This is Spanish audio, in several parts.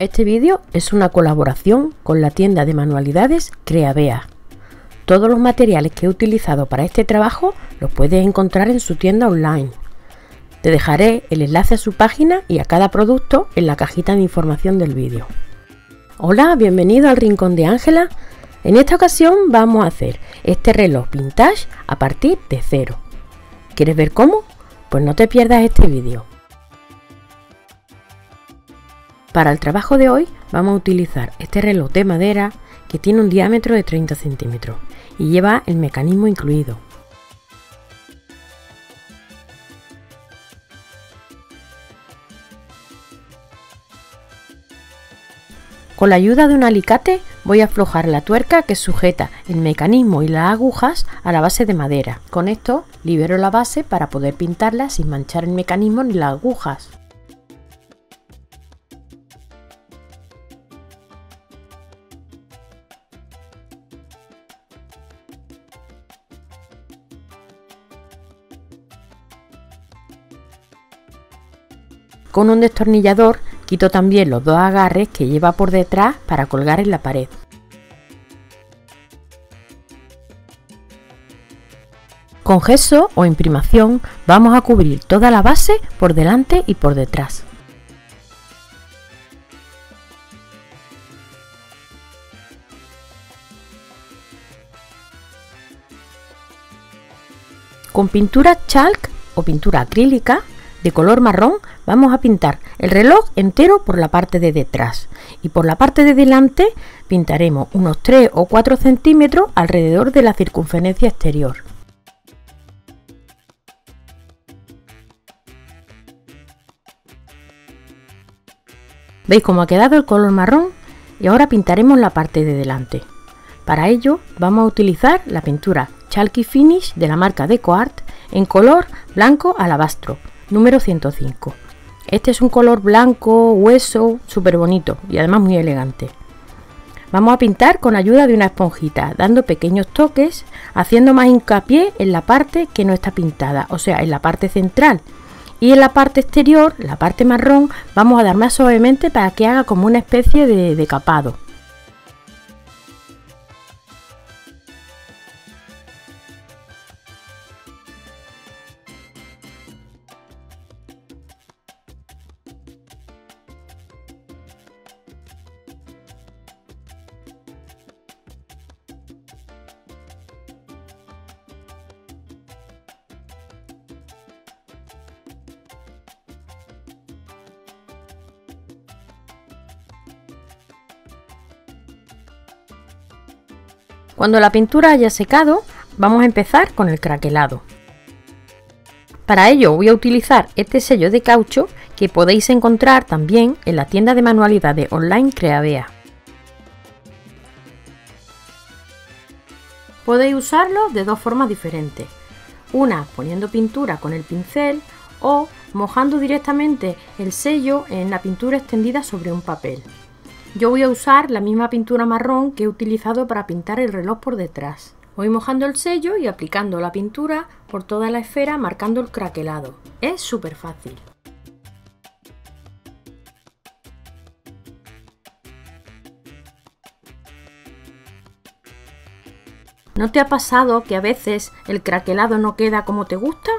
Este vídeo es una colaboración con la tienda de manualidades Crear. Todos los materiales que he utilizado para este trabajo los puedes encontrar en su tienda online. Te dejaré el enlace a su página y a cada producto en la cajita de información del vídeo. Hola, bienvenido al Rincón de Ángela. En esta ocasión vamos a hacer este reloj vintage a partir de cero. ¿Quieres ver cómo? Pues no te pierdas este vídeo. Para el trabajo de hoy vamos a utilizar este reloj de madera que tiene un diámetro de 30 centímetros y lleva el mecanismo incluido. Con la ayuda de un alicate voy a aflojar la tuerca que sujeta el mecanismo y las agujas a la base de madera. Con esto libero la base para poder pintarla sin manchar el mecanismo ni las agujas. Con un destornillador quito también los dos agarres que lleva por detrás para colgar en la pared. Con gesso o imprimación vamos a cubrir toda la base por delante y por detrás. Con pintura Chalk o pintura acrílica de color marrón vamos a pintar el reloj entero por la parte de detrás y por la parte de delante pintaremos unos 3 o 4 centímetros alrededor de la circunferencia exterior. ¿Veis cómo ha quedado el color marrón? Y ahora pintaremos la parte de delante. Para ello vamos a utilizar la pintura Chalky Finish de la marca DecoArt en color blanco alabastro número 105. Este es un color blanco, hueso, súper bonito y además muy elegante. Vamos a pintar con ayuda de una esponjita, dando pequeños toques, haciendo más hincapié en la parte que no está pintada, o sea, en la parte central. Y en la parte exterior, la parte marrón, vamos a dar más suavemente para que haga como una especie de decapado. Cuando la pintura haya secado, vamos a empezar con el craquelado. Para ello voy a utilizar este sello de caucho que podéis encontrar también en la tienda de manualidades online Crear. Podéis usarlo de dos formas diferentes. Una poniendo pintura con el pincel o mojando directamente el sello en la pintura extendida sobre un papel. Yo voy a usar la misma pintura marrón que he utilizado para pintar el reloj por detrás. Voy mojando el sello y aplicando la pintura por toda la esfera marcando el craquelado. Es súper fácil. ¿No te ha pasado que a veces el craquelado no queda como te gusta?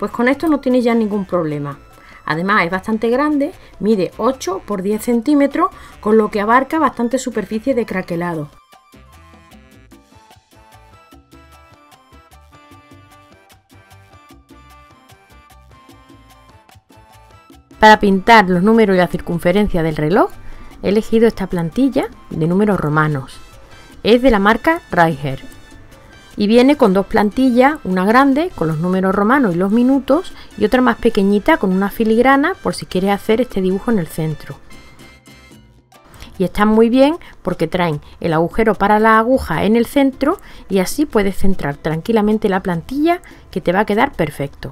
Pues con esto no tienes ya ningún problema. Además es bastante grande, mide 8 por 10 centímetros, con lo que abarca bastante superficie de craquelado. Para pintar los números y la circunferencia del reloj, he elegido esta plantilla de números romanos. Es de la marca Rijer. Y viene con dos plantillas, una grande con los números romanos y los minutos y otra más pequeñita con una filigrana por si quieres hacer este dibujo en el centro. Y están muy bien porque traen el agujero para la aguja en el centro y así puedes centrar tranquilamente la plantilla que te va a quedar perfecto.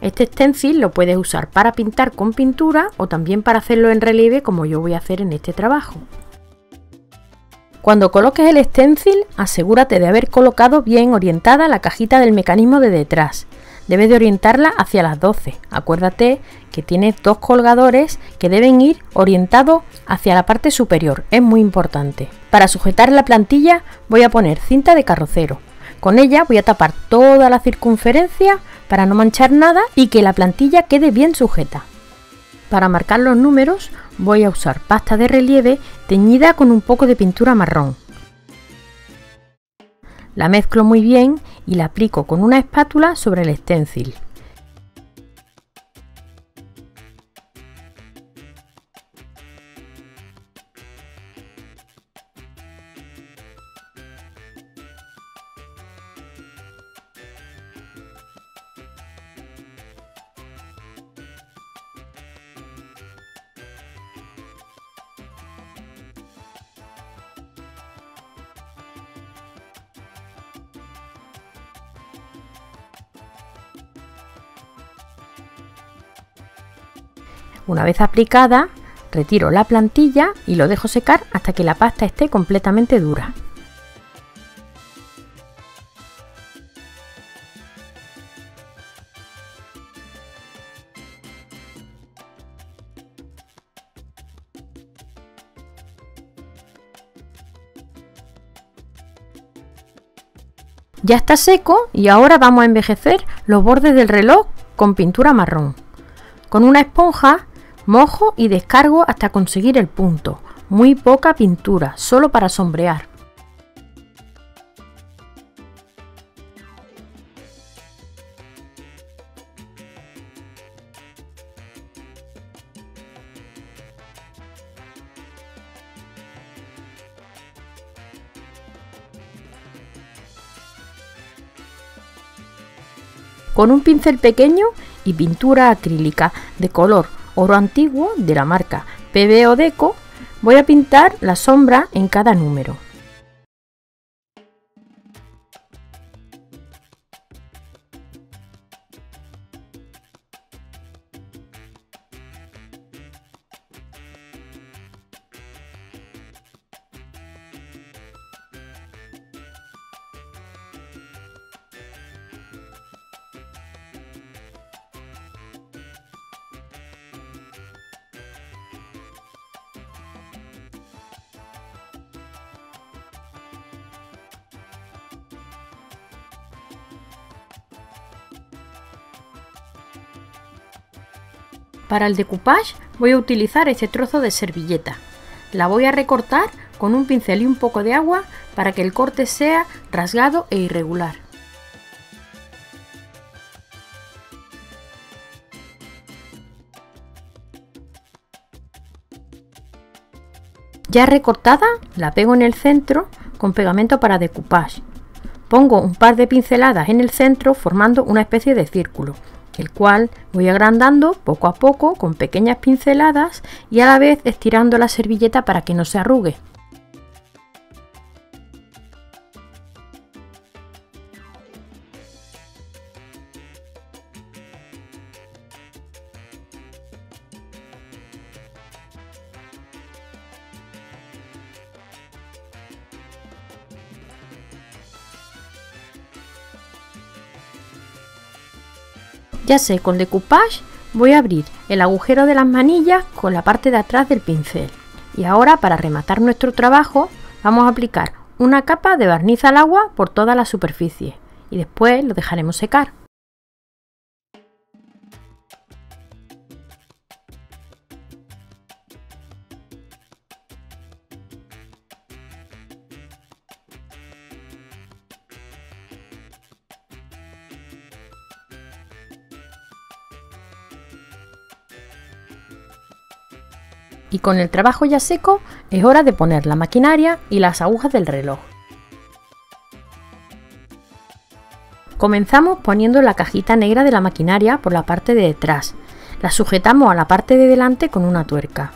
Este stencil lo puedes usar para pintar con pintura o también para hacerlo en relieve como yo voy a hacer en este trabajo. Cuando coloques el stencil, asegúrate de haber colocado bien orientada la cajita del mecanismo de detrás, debes de orientarla hacia las 12. Acuérdate que tienes dos colgadores que deben ir orientados hacia la parte superior, es muy importante. Para sujetar la plantilla voy a poner cinta de carrocero. Con ella voy a tapar toda la circunferencia para no manchar nada y que la plantilla quede bien sujeta. Para marcar los números voy a usar pasta de relieve teñida con un poco de pintura marrón. La mezclo muy bien y la aplico con una espátula sobre el stencil. Una vez aplicada, retiro la plantilla y lo dejo secar hasta que la pasta esté completamente dura. Ya está seco y ahora vamos a envejecer los bordes del reloj con pintura marrón. Con una esponja mojo y descargo hasta conseguir el punto. Muy poca pintura, solo para sombrear. Con un pincel pequeño y pintura acrílica de color oro antiguo de la marca Pebeo Deco, voy a pintar la sombra en cada número. Para el decoupage voy a utilizar este trozo de servilleta. La voy a recortar con un pincel y un poco de agua para que el corte sea rasgado e irregular. Ya recortada, la pego en el centro con pegamento para decoupage. Pongo un par de pinceladas en el centro formando una especie de círculo, el cual voy agrandando poco a poco con pequeñas pinceladas y a la vez estirando la servilleta para que no se arrugue. Ya sé, con decoupage voy a abrir el agujero de las manillas con la parte de atrás del pincel. Y ahora, para rematar nuestro trabajo, vamos a aplicar una capa de barniz al agua por toda la superficie y después lo dejaremos secar. Y con el trabajo ya seco, es hora de poner la maquinaria y las agujas del reloj. Comenzamos poniendo la cajita negra de la maquinaria por la parte de detrás. La sujetamos a la parte de delante con una tuerca.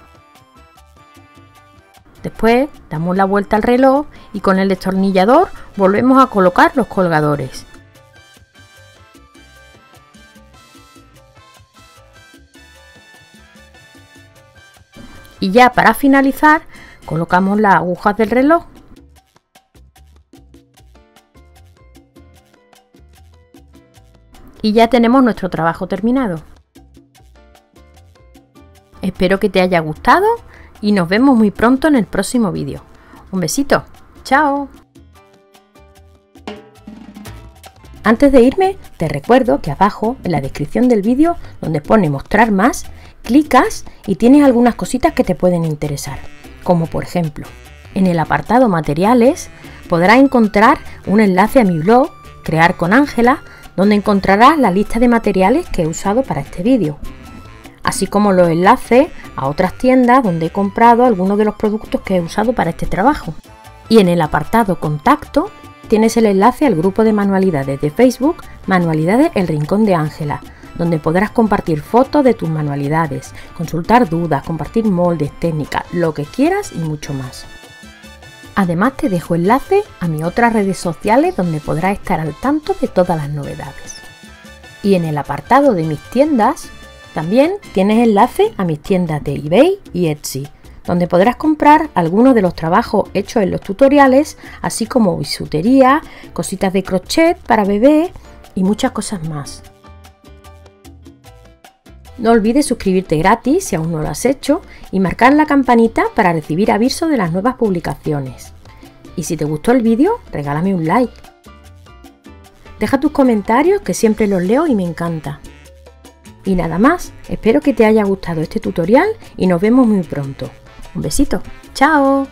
Después damos la vuelta al reloj y con el destornillador volvemos a colocar los colgadores. Y ya para finalizar, colocamos las agujas del reloj. Y ya tenemos nuestro trabajo terminado. Espero que te haya gustado y nos vemos muy pronto en el próximo vídeo. Un besito. ¡Chao! Antes de irme, te recuerdo que abajo, en la descripción del vídeo, donde pone mostrar más, clicas y tienes algunas cositas que te pueden interesar. Como por ejemplo, en el apartado materiales podrás encontrar un enlace a mi blog, Crear con Ángela, donde encontrarás la lista de materiales que he usado para este vídeo, así como los enlaces a otras tiendas donde he comprado algunos de los productos que he usado para este trabajo. Y en el apartado contacto, tienes el enlace al grupo de manualidades de Facebook, Manualidades El Rincón de Ángela, donde podrás compartir fotos de tus manualidades, consultar dudas, compartir moldes, técnicas, lo que quieras y mucho más. Además, te dejo enlace a mis otras redes sociales donde podrás estar al tanto de todas las novedades. Y en el apartado de mis tiendas, también tienes enlace a mis tiendas de eBay y Etsy, donde podrás comprar algunos de los trabajos hechos en los tutoriales, así como bisutería, cositas de crochet para bebé y muchas cosas más. No olvides suscribirte gratis si aún no lo has hecho y marcar la campanita para recibir aviso de las nuevas publicaciones. Y si te gustó el vídeo, regálame un like. Deja tus comentarios que siempre los leo y me encanta. Y nada más, espero que te haya gustado este tutorial y nos vemos muy pronto. Un besito. ¡Chao!